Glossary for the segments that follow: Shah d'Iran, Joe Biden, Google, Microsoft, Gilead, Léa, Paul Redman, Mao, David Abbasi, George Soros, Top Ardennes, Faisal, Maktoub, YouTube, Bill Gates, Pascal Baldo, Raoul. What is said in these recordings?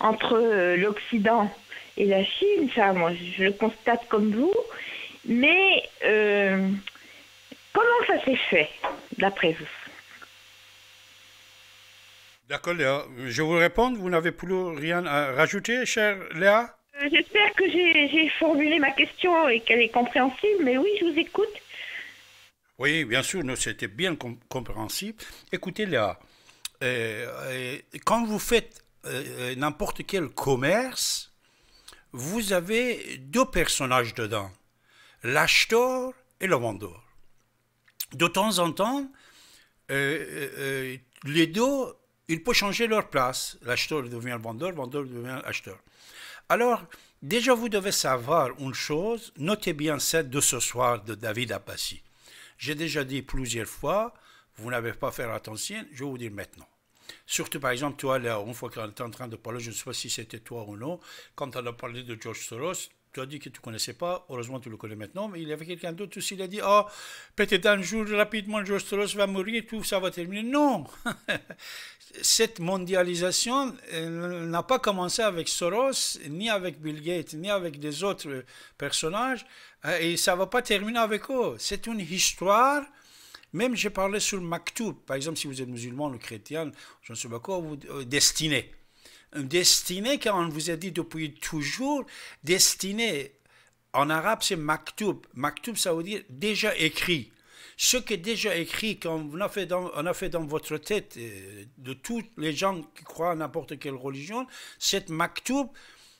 entre l'Occident et la Chine, ça, moi, je le constate comme vous, mais comment ça s'est fait, d'après vous? D'accord, Léa. Je vous réponds, vous n'avez plus rien à rajouter, chère Léa? J'espère que j'ai formulé ma question et qu'elle est compréhensible, mais oui, je vous écoute. Oui, bien sûr, c'était bien compréhensible. Écoutez, Léa, quand vous faites n'importe quel commerce, vous avez deux personnages dedans, l'acheteur et le vendeur. De temps en temps, les deux, ils peuvent changer leur place. L'acheteur devient vendeur, le vendeur devient acheteur. Alors, déjà, vous devez savoir une chose, notez bien celle de ce soir de David Abbasi. J'ai déjà dit plusieurs fois, vous n'avez pas fait attention, je vais vous dire maintenant. Surtout, par exemple, toi, là, une fois qu'on était en train de parler, je ne sais pas si c'était toi ou non, quand on a parlé de George Soros, tu as dit que tu ne connaissais pas, heureusement tu le connais maintenant, mais il y avait quelqu'un d'autre aussi, il a dit « Ah, oh, peut-être un jour, rapidement, George Soros va mourir, tout ça va terminer. » Non. Cette mondialisation n'a pas commencé avec Soros, ni avec Bill Gates, ni avec des autres personnages, et ça ne va pas terminer avec eux. C'est une histoire. Même j'ai parlé sur le Maktoub, par exemple, si vous êtes musulman ou chrétien, je ne sais pas quoi, vous destinez. Destinée, car on vous a dit depuis toujours, destinée, en arabe c'est maktoub. Maktoub, ça veut dire déjà écrit. Ce qui est déjà écrit, qu'on a fait dans votre tête, de tous les gens qui croient à n'importe quelle religion, cette maktoub,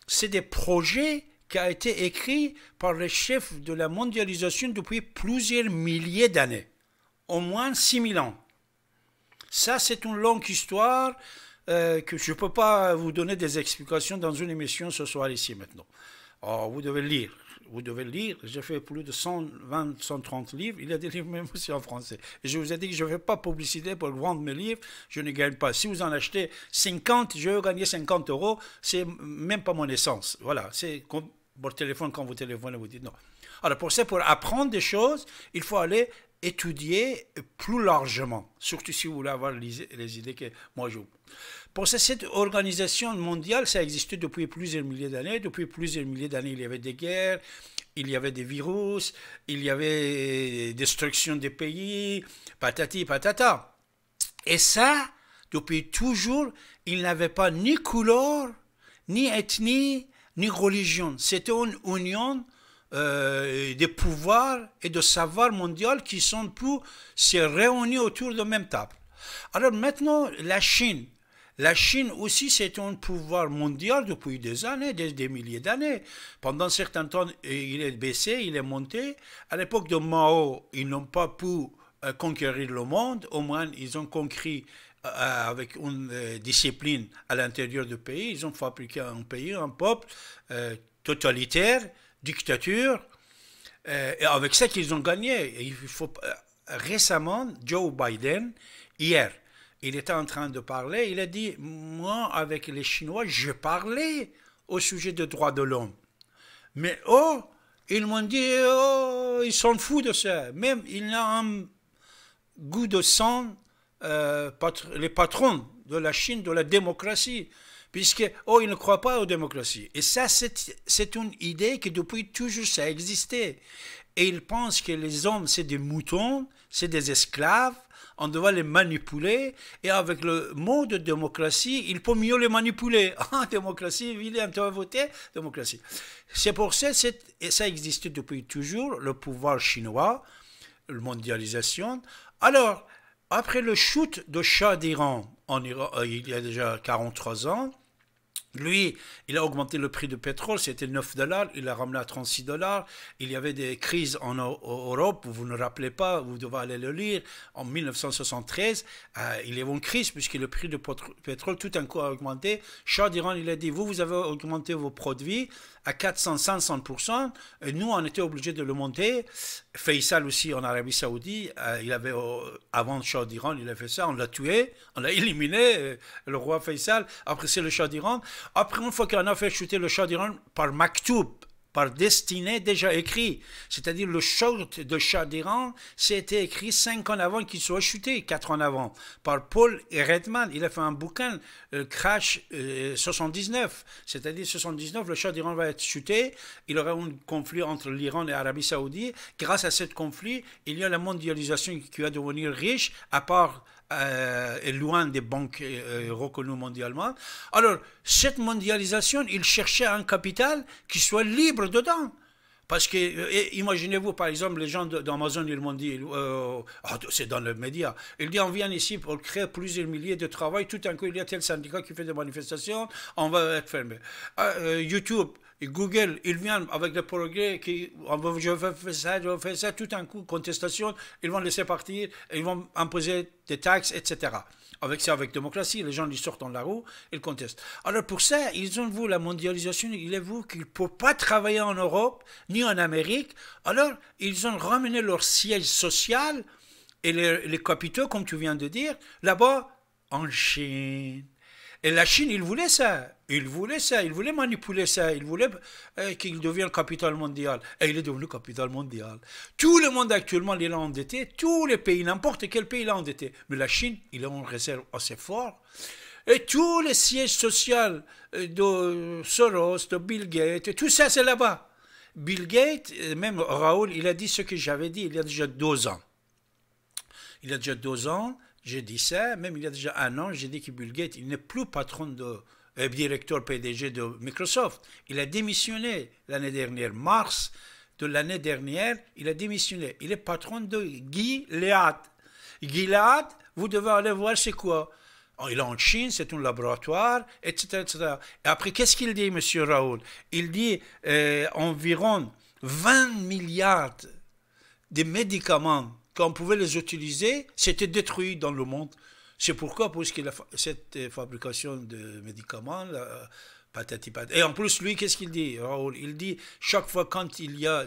c'est des projets qui ont été écrits par les chefs de la mondialisation depuis plusieurs milliers d'années, au moins 6000 ans. Ça, c'est une longue histoire, que je ne peux pas vous donner des explications dans une émission ce soir ici maintenant. Alors, vous devez lire, vous devez lire. J'ai fait plus de 120, 130 livres, il y a des livres même aussi en français. Et je vous ai dit que je ne fais pas publicité pour vendre mes livres, je ne gagne pas. Si vous en achetez 50, je vais gagner 50 €, c'est même pas mon essence. Voilà, c'est comme pour téléphone, quand vous téléphonez, vous dites non. Alors pour ça, pour apprendre des choses, il faut aller étudier plus largement, surtout si vous voulez avoir les idées que moi j'ouvre. Pour ça, cette organisation mondiale, ça existait depuis plusieurs milliers d'années. Depuis plusieurs milliers d'années, il y avait des guerres, il y avait des virus, il y avait destruction des pays, patati patata. Et ça, depuis toujours, il n'avait pas ni couleur, ni ethnie, ni religion. C'était une union des pouvoirs et de savoirs mondiaux qui sont pour se réunir autour de la même table. Alors maintenant, la Chine aussi, c'est un pouvoir mondial depuis des années, des milliers d'années. Pendant certains temps, il est baissé, il est monté. À l'époque de Mao, ils n'ont pas pu conquérir le monde, au moins ils ont conquis avec une discipline à l'intérieur du pays, ils ont fabriqué un pays, un peuple totalitaire, dictature, et avec ça qu'ils ont gagné. Il faut, récemment, Joe Biden, hier, il était en train de parler, il a dit, moi, avec les Chinois, je parlais au sujet des droits de l'homme. Mais oh, ils m'ont dit, oh, ils s'en foutent de ça. Même, il a un goût de sang, les patrons de la Chine, de la démocratie. Puisque, oh, ils ne croient pas aux démocraties. Et ça, c'est une idée que depuis toujours, ça a existé. Et ils pensent que les hommes, c'est des moutons, c'est des esclaves, on doit les manipuler, et avec le mot de démocratie, il peut mieux les manipuler. Ah, démocratie, William, tu vas voter, démocratie. C'est pour ça, et ça existe depuis toujours, le pouvoir chinois, la mondialisation. Alors, après le shoot de Shah d'Iran, il y a déjà 43 ans, lui, il a augmenté le prix du pétrole, c'était 9 $, il l'a ramené à 36 $. Il y avait des crises en Europe, vous ne vous rappelez pas, vous devez aller le lire. En 1973, il y avait une crise puisque le prix du pétrole tout d'un coup a augmenté. Shah d'Iran, il a dit, vous avez augmenté vos produits à 400, 500 %, et nous, on était obligés de le monter. Faisal aussi, en Arabie Saoudite, il avait, avant Shah d'Iran, il a fait ça, on l'a tué, on l'a éliminé, le roi Faisal. Après, c'est le Shah d'Iran. Après, une fois qu'on a fait chuter le Shah d'Iran par Maktoub, par destinée déjà écrit. C'est-à-dire le short de Shah d'Iran, c'était écrit 5 ans avant qu'il soit chuté, 4 ans avant, par Paul Redman. Il a fait un bouquin, Crash 79, c'est-à-dire 79, le Shah d'Iran va être chuté, il y aura un conflit entre l'Iran et l'Arabie Saoudite. Grâce à ce conflit, il y a la mondialisation qui va devenir riche, à part loin des banques reconnues mondialement. Alors, cette mondialisation, il cherchait un capital qui soit libre dedans. Parce que, imaginez-vous, par exemple, les gens d'Amazon, ils m'ont dit, c'est dans les médias, ils disent, on vient ici pour créer plusieurs milliers de travail, tout d'un coup, il y a tel syndicat qui fait des manifestations, on va être fermé. YouTube, Google, ils viennent avec des progrès qui, je vais faire ça, je vais faire ça, tout d'un coup, contestation, ils vont laisser partir, ils vont imposer des taxes, etc. Avec ça, avec démocratie, les gens ils sortent dans la rue, ils contestent. Alors pour ça, ils ont vu la mondialisation, il est vu qu'ils ne peuvent pas travailler en Europe, ni en Amérique, alors ils ont ramené leur siège social et les capitaux, comme tu viens de dire, là-bas, en Chine. Et la Chine, ils voulaient ça. Il voulait ça, il voulait manipuler ça, il voulait qu'il devienne capitale mondiale. Et il est devenu capitale mondiale. Tout le monde actuellement, il est endetté, tous les pays, n'importe quel pays, il est endetté. Mais la Chine, il a une réserve assez forte. Et tous les sièges sociaux de Soros, de Bill Gates, tout ça, c'est là-bas. Bill Gates, même Raoul, il a dit ce que j'avais dit il y a déjà 2 ans. Il y a déjà 2 ans, j'ai dit ça, même il y a déjà 1 an, j'ai dit que Bill Gates, il n'est plus patron de... directeur PDG de Microsoft. Il a démissionné l'année dernière, mars de l'année dernière, il a démissionné. Il est patron de Gilead. Gilead, vous devez aller voir c'est quoi. Il est en Chine, c'est un laboratoire, etc. etc. Et après, qu'est-ce qu'il dit, M. Raoul? Il dit environ 20 milliards de médicaments qu'on pouvait les utiliser, c'était détruit dans le monde. C'est pourquoi, parce que cette fabrication de médicaments, patati patati. Et en plus, lui, qu'est-ce qu'il dit, Raoul? Il dit, chaque fois quand il y a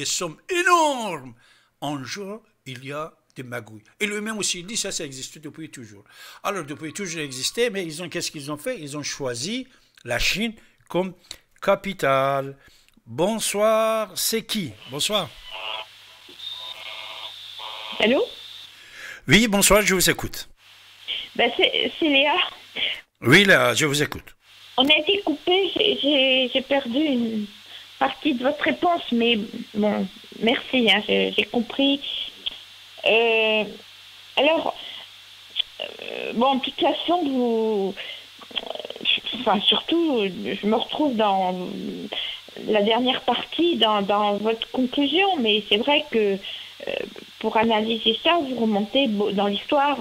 des sommes énormes, en jour, il y a des magouilles. Et lui-même aussi, il dit, ça existe depuis toujours. Alors, depuis toujours existé, mais qu'est-ce qu'ils ont fait? Ils ont choisi la Chine comme capitale. Bonsoir, c'est qui? Bonsoir. Allô? Oui, bonsoir, je vous écoute. Ben c'est Léa. Oui, Léa, je vous écoute. On a été coupé, j'ai perdu une partie de votre réponse, mais bon, merci, hein, j'ai compris. Alors, bon, de toute façon, vous... Enfin, surtout, je me retrouve dans la dernière partie, dans votre conclusion, mais c'est vrai que pour analyser ça, vous remontez dans l'histoire...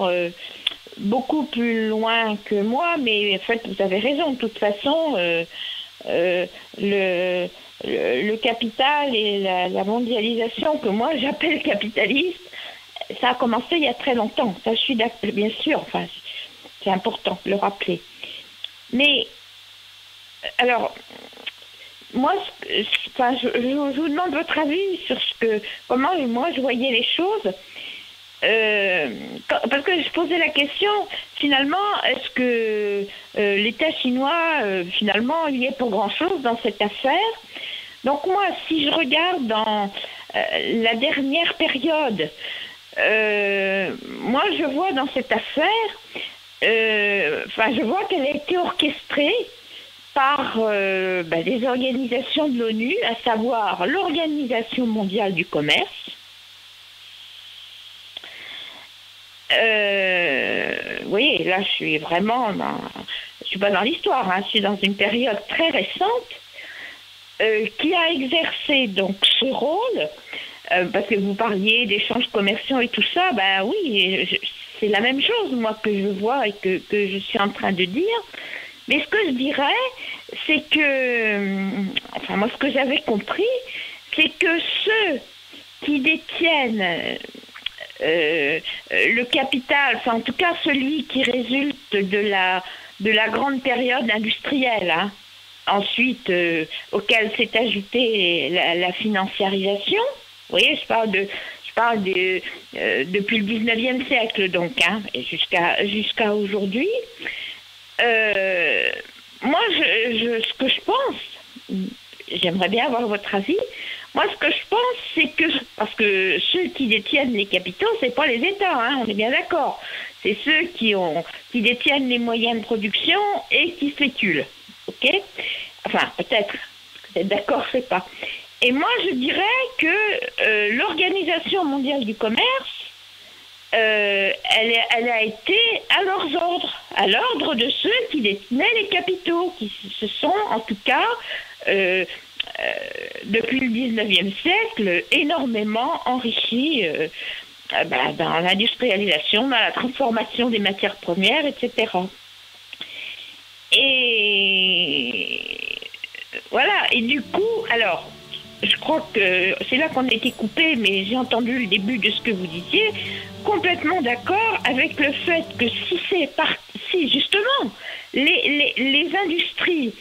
beaucoup plus loin que moi, mais en fait, vous avez raison. De toute façon, le capital et la mondialisation que moi j'appelle capitaliste, ça a commencé il y a très longtemps. Ça, je suis d'accord, bien sûr. Enfin, c'est important de le rappeler. Mais alors, moi, je vous demande votre avis sur comment moi je voyais les choses. Parce que je posais la question, finalement, est-ce que l'État chinois, finalement, il y est pour grand-chose dans cette affaire? Donc moi, si je regarde dans la dernière période, moi, je vois dans cette affaire, je vois qu'elle a été orchestrée par des organisations de l'ONU, à savoir l'Organisation mondiale du commerce, oui, là je suis vraiment dans... je suis pas dans l'histoire, hein, je suis dans une période très récente qui a exercé donc ce rôle parce que vous parliez d'échanges commerciaux et tout ça, ben oui, c'est la même chose moi que je vois et que je suis en train de dire, mais ce que je dirais c'est que moi ce que j'avais compris c'est que ceux qui détiennent le capital, enfin en tout cas celui qui résulte de la grande période industrielle, hein, ensuite auquel s'est ajoutée la financiarisation, vous voyez je parle de depuis le 19e siècle donc, hein, jusqu'à aujourd'hui, moi ce que je pense j'aimerais bien avoir votre avis. Moi, ce que je pense, c'est que, parce que ceux qui détiennent les capitaux, c'est pas les États, hein, on est bien d'accord. C'est ceux qui détiennent les moyens de production et qui spéculent, ok? Enfin, peut-être, vous êtes d'accord, je sais pas. Et moi, je dirais que l'Organisation mondiale du commerce, elle a été à leurs ordres, à l'ordre de ceux qui détenaient les capitaux, qui se sont, en tout cas, depuis le 19e siècle, énormément enrichis dans l'industrialisation, dans la transformation des matières premières, etc. Et voilà, et du coup, alors... Je crois que c'est là qu'on a été coupé, mais j'ai entendu le début de ce que vous disiez, complètement d'accord avec le fait que si justement les industries,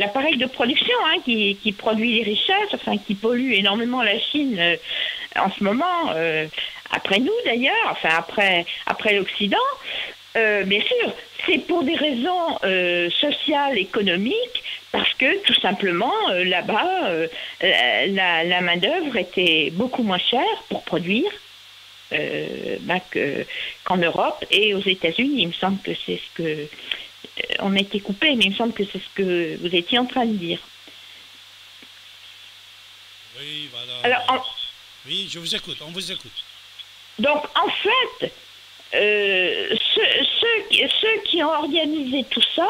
l'appareil de production hein, qui produit les richesses, enfin qui pollue énormément la Chine en ce moment, après nous d'ailleurs, enfin après l'Occident, bien sûr, c'est pour des raisons sociales, économiques, parce que tout simplement, là-bas, la main-d'œuvre était beaucoup moins chère pour produire qu'en Europe et aux États-Unis. Il me semble que c'est ce que... on a été coupé, mais il me semble que c'est ce que vous étiez en train de dire. Oui, voilà. Alors, oui, je vous écoute, on vous écoute. Donc, en fait... ceux qui ont organisé tout ça,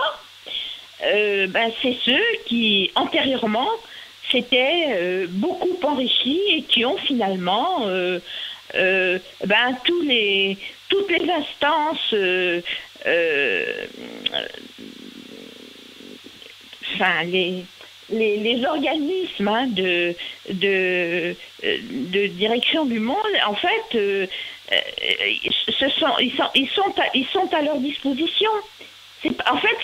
c'est ceux qui, antérieurement, s'étaient beaucoup enrichis et qui ont finalement toutes les instances les organismes hein, de direction du monde, en fait, ils sont à leur disposition. En fait,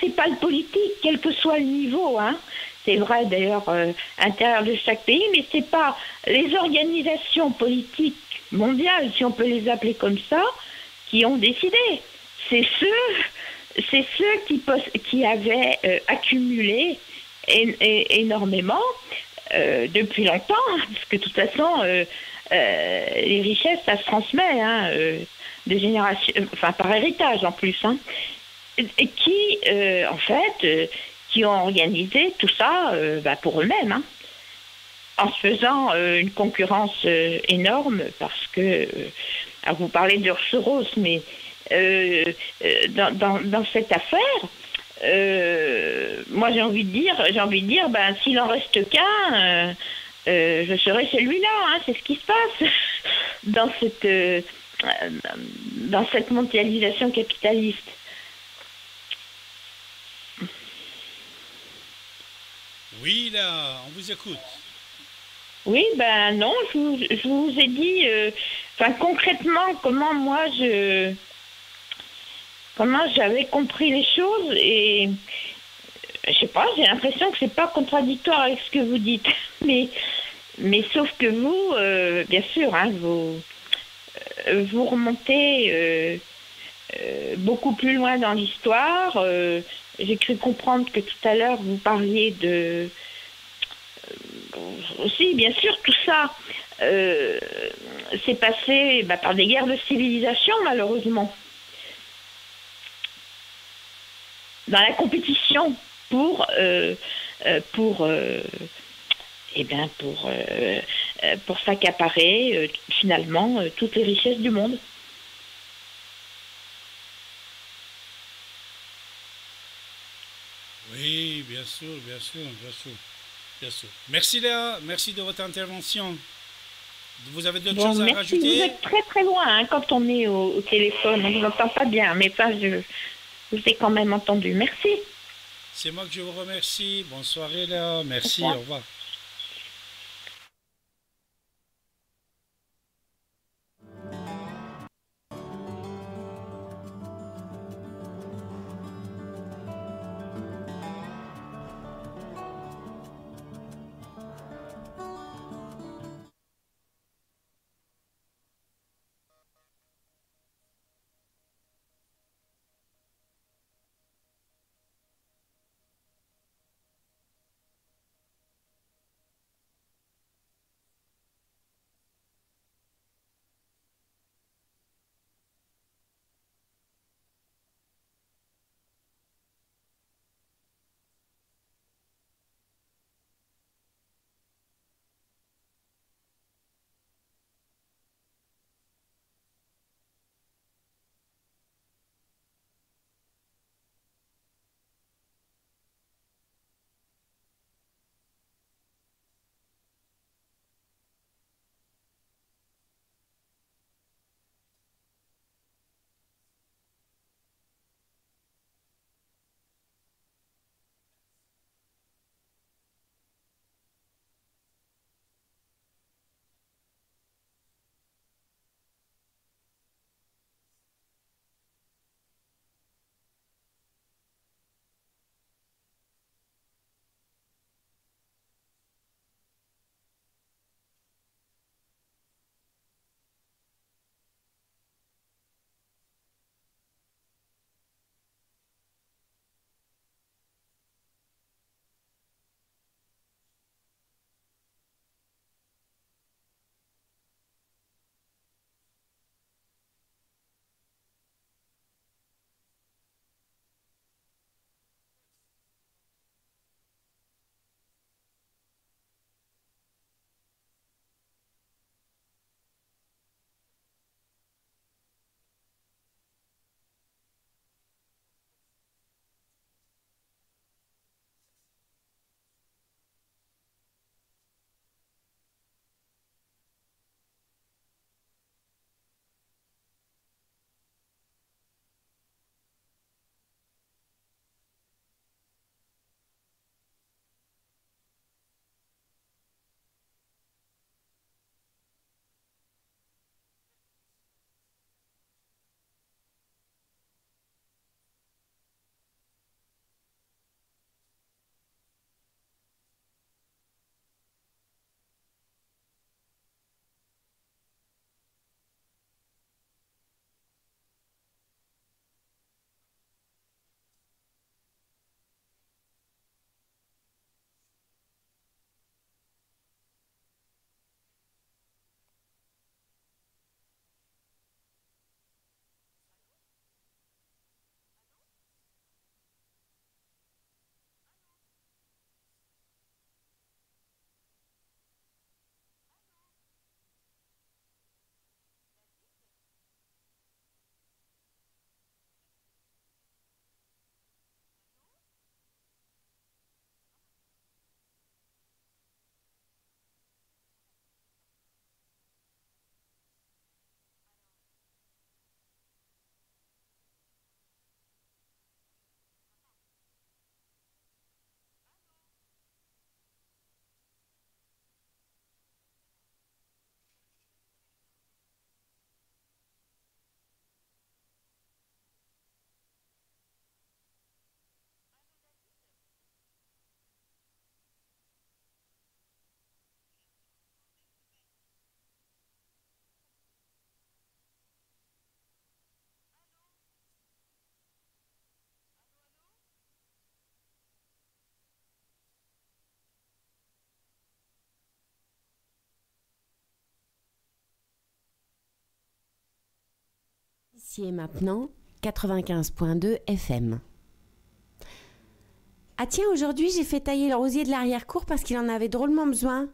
c'est pas le politique, quel que soit le niveau. Hein. C'est vrai d'ailleurs à l'intérieur de chaque pays, mais c'est pas les organisations politiques mondiales, si on peut les appeler comme ça, qui ont décidé. C'est ceux qui avaient accumulé énormément depuis longtemps, parce que de toute façon les richesses ça se transmet hein, de génération, enfin par héritage en plus hein, et qui en fait qui ont organisé tout ça pour eux-mêmes hein, en se faisant une concurrence énorme, parce que alors vous parlez de George Soros, mais dans cette affaire moi j'ai envie de dire s'il en reste qu'un je serai celui-là hein, c'est ce qui se passe dans cette mondialisation capitaliste. Oui, là on vous écoute. Oui, non, je vous ai dit concrètement comment moi j'avais compris les choses, et je sais pas, j'ai l'impression que c'est pas contradictoire avec ce que vous dites, mais sauf que vous, bien sûr, hein, vous remontez beaucoup plus loin dans l'histoire. J'ai cru comprendre que tout à l'heure vous parliez de aussi, bien sûr, tout ça s'est passé par des guerres de civilisation, malheureusement. Dans la compétition pour s'accaparer finalement toutes les richesses du monde. Oui, bien sûr, bien sûr, bien sûr, bien sûr. Merci Léa, merci de votre intervention. Vous avez d'autres choses à rajouter? Vous êtes très très loin hein, quand on est au téléphone, on ne l'entend pas bien, mais ça je vous ai quand même entendu. Merci. C'est moi que je vous remercie. Bonne soirée là. Merci. Au revoir. Ici et maintenant, 95.2 FM. Ah tiens, aujourd'hui j'ai fait tailler le rosier de l'arrière-cour parce qu'il en avait drôlement besoin.